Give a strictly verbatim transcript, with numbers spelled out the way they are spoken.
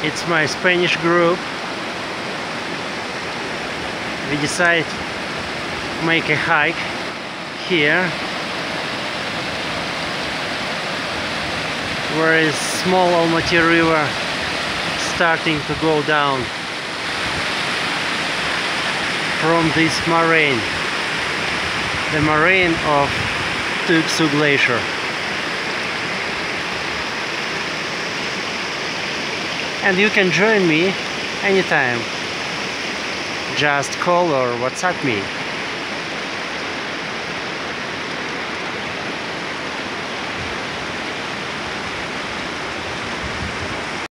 It's my Spanish group. We decided to make a hike here, where is small Almaty River starting to go down from this moraine, the moraine of Tuyuksu Glacier. And you can join me anytime. Just call or WhatsApp me.